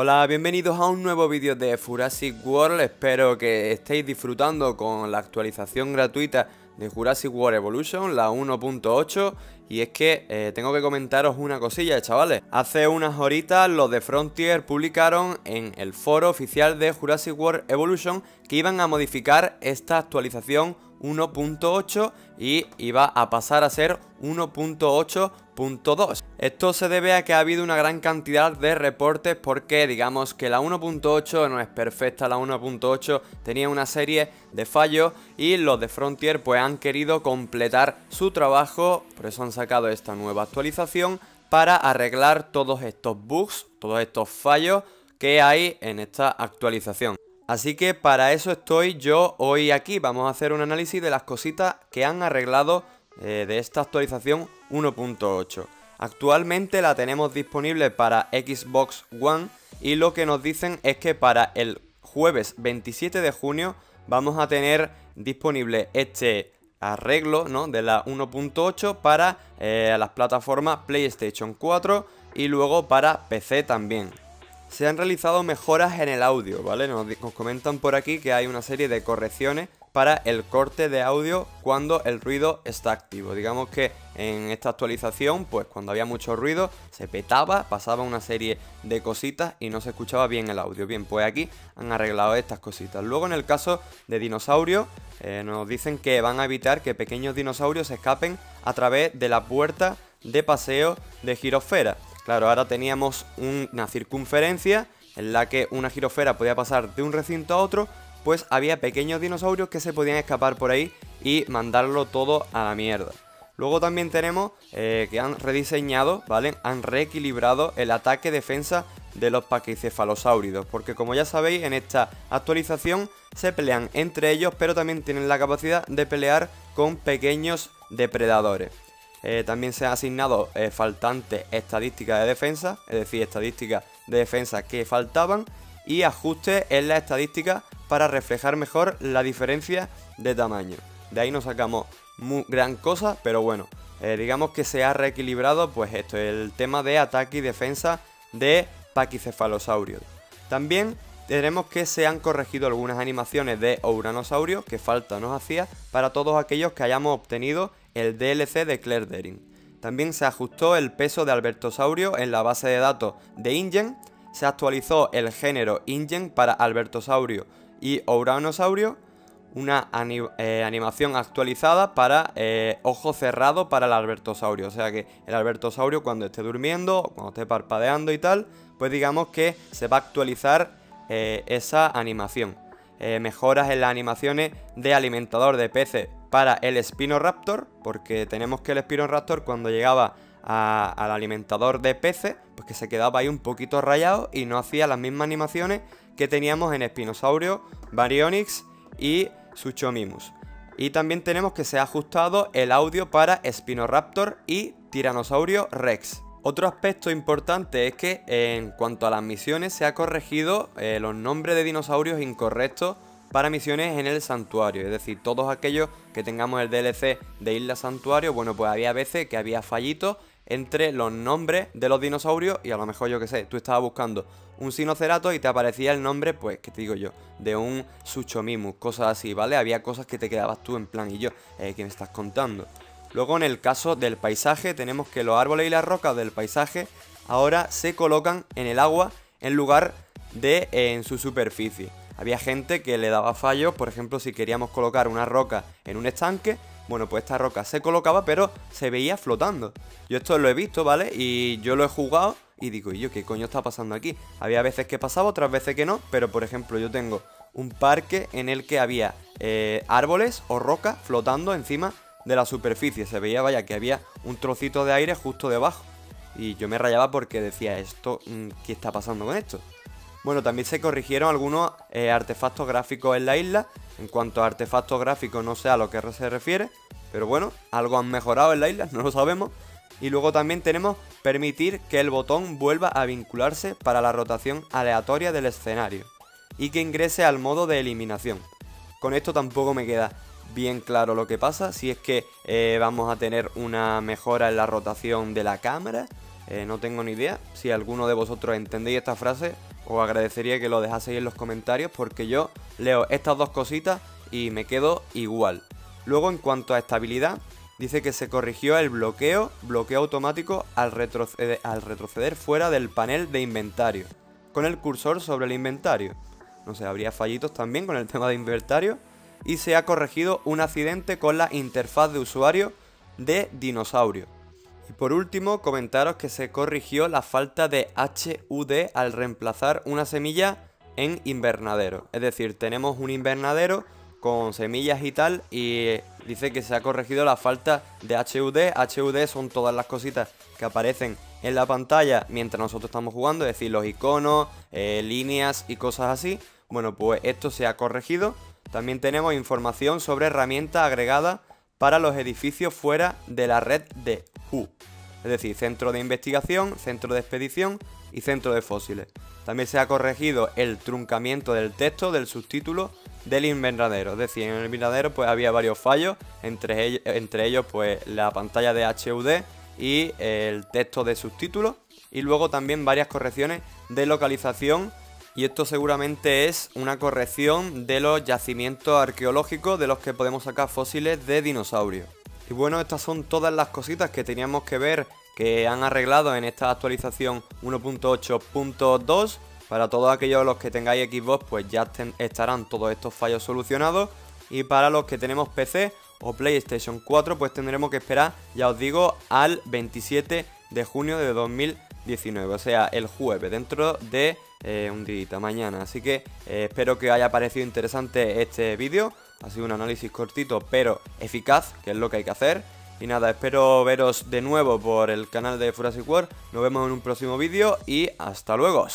Hola, bienvenidos a un nuevo vídeo de Jurassic World, espero que estéis disfrutando con la actualización gratuita de Jurassic World Evolution, la 1.8, y es que tengo que comentaros una cosilla, chavales. Hace unas horitas los de Frontier publicaron en el foro oficial de Jurassic World Evolution que iban a modificar esta actualización 1.8 y iba a pasar a ser 1.8.2. Esto se debe a que ha habido una gran cantidad de reportes porque digamos que la 1.8 no es perfecta, la 1.8 tenía una serie de fallos y los de Frontier pues han querido completar su trabajo, por eso han sacado esta nueva actualización para arreglar todos estos bugs, todos estos fallos que hay en esta actualización. Así que para eso estoy yo hoy aquí. Vamos a hacer un análisis de las cositas que han arreglado de esta actualización 1.8. Actualmente la tenemos disponible para Xbox One y lo que nos dicen es que para el jueves 27 de junio vamos a tener disponible este arreglo, ¿no?, de la 1.8 para las plataformas PlayStation 4 y luego para PC también. Se han realizado mejoras en el audio, ¿vale? Nos comentan por aquí que hay una serie de correcciones para el corte de audio cuando el ruido está activo. Digamos que en esta actualización, pues cuando había mucho ruido, se petaba, pasaba una serie de cositas y no se escuchaba bien el audio. Bien, pues aquí han arreglado estas cositas. Luego en el caso de dinosaurios, nos dicen que van a evitar que pequeños dinosaurios escapen a través de la puerta de paseo de girosfera. Claro, ahora teníamos una circunferencia en la que una girosfera podía pasar de un recinto a otro, pues había pequeños dinosaurios que se podían escapar por ahí y mandarlo todo a la mierda. Luego también tenemos que han rediseñado, ¿vale? Han reequilibrado el ataque-defensa de los paquicefalosauridos, porque como ya sabéis, en esta actualización se pelean entre ellos, pero también tienen la capacidad de pelear con pequeños depredadores. También se ha asignado faltantes estadísticas de defensa, es decir, estadísticas de defensa que faltaban, y ajustes en la estadística para reflejar mejor la diferencia de tamaño. De ahí no sacamos muy gran cosa, pero bueno, digamos que se ha reequilibrado pues esto, el tema de ataque y defensa de Paquicefalosaurios. También tenemos que se han corregido algunas animaciones de Ouranosaurio, que falta nos hacía, para todos aquellos que hayamos obtenido el DLC de Claire Dering. También se ajustó el peso de Albertosaurio en la base de datos de InGen, se actualizó el género InGen para Albertosaurio y Ouranosaurio, una animación actualizada para ojo cerrado para el Albertosaurio, o sea que el Albertosaurio cuando esté durmiendo, cuando esté parpadeando y tal, pues digamos que se va a actualizar esa animación. Mejoras en las animaciones de alimentador de peces para el Spinoraptor, porque tenemos que el Spinoraptor cuando llegaba al alimentador de peces, pues que se quedaba ahí un poquito rayado y no hacía las mismas animaciones que teníamos en Spinosaurio, Baryonyx y Suchomimus. Y también tenemos que se ha ajustado el audio para Spinoraptor y Tyrannosaurio Rex. Otro aspecto importante es que en cuanto a las misiones se ha corregido los nombres de dinosaurios incorrectos para misiones en el santuario, es decir, todos aquellos que tengamos el DLC de Isla Santuario, bueno, pues había veces que había fallitos entre los nombres de los dinosaurios y a lo mejor, yo que sé, tú estabas buscando un Sinocerato y te aparecía el nombre, pues, ¿qué te digo yo?, de un Suchomimus, cosas así, ¿vale? Había cosas que te quedabas tú en plan, y yo, ¿qué me estás contando? Luego en el caso del paisaje tenemos que los árboles y las rocas del paisaje ahora se colocan en el agua en lugar de en su superficie. Había gente que le daba fallos, por ejemplo si queríamos colocar una roca en un estanque, bueno pues esta roca se colocaba pero se veía flotando. Yo esto lo he visto, ¿vale? Y yo lo he jugado y digo, ¿y yo qué coño está pasando aquí? Había veces que pasaba, otras veces que no, pero por ejemplo yo tengo un parque en el que había árboles o rocas flotando encima de la superficie, se veía, vaya, que había un trocito de aire justo debajo y yo me rayaba porque decía, esto, ¿qué está pasando con esto? Bueno, también se corrigieron algunos artefactos gráficos en la isla. En cuanto a artefactos gráficos no sé a lo que se refiere, pero bueno, algo han mejorado en la isla, no lo sabemos. Y luego también tenemos permitir que el botón vuelva a vincularse para la rotación aleatoria del escenario y que ingrese al modo de eliminación. Con esto tampoco me queda bien claro lo que pasa, si es que vamos a tener una mejora en la rotación de la cámara, no tengo ni idea. Si alguno de vosotros entendéis esta frase, os agradecería que lo dejaseis en los comentarios porque yo leo estas dos cositas y me quedo igual. Luego, en cuanto a estabilidad, dice que se corrigió el bloqueo automático al retroceder fuera del panel de inventario, con el cursor sobre el inventario. No sé, habría fallitos también con el tema de inventario. Y se ha corregido un accidente con la interfaz de usuario de dinosaurio. Y por último, comentaros que se corrigió la falta de HUD al reemplazar una semilla en invernadero. Es decir, tenemos un invernadero con semillas y tal, y dice que se ha corregido la falta de HUD. HUD son todas las cositas que aparecen en la pantalla mientras nosotros estamos jugando, es decir, los iconos, líneas y cosas así. Bueno, pues esto se ha corregido. También tenemos información sobre herramientas agregadas para los edificios fuera de la red de HUD. Es decir, centro de investigación, centro de expedición y centro de fósiles. También se ha corregido el truncamiento del texto del subtítulo del invernadero. Es decir, en el invernadero pues había varios fallos, entre ellos pues la pantalla de HUD y el texto de subtítulo. Y luego también varias correcciones de localización. Y esto seguramente es una corrección de los yacimientos arqueológicos de los que podemos sacar fósiles de dinosaurios. Y bueno, estas son todas las cositas que teníamos que ver que han arreglado en esta actualización 1.8.2. Para todos aquellos los que tengáis Xbox, pues ya estarán todos estos fallos solucionados. Y para los que tenemos PC o PlayStation 4, pues tendremos que esperar, ya os digo, al 27 de junio de 2019. O sea, el jueves, dentro de un día, mañana. Así que espero que haya parecido interesante este vídeo. Ha sido un análisis cortito pero eficaz, que es lo que hay que hacer. Y nada, espero veros de nuevo por el canal de Jurassic World. Nos vemos en un próximo vídeo y hasta luego.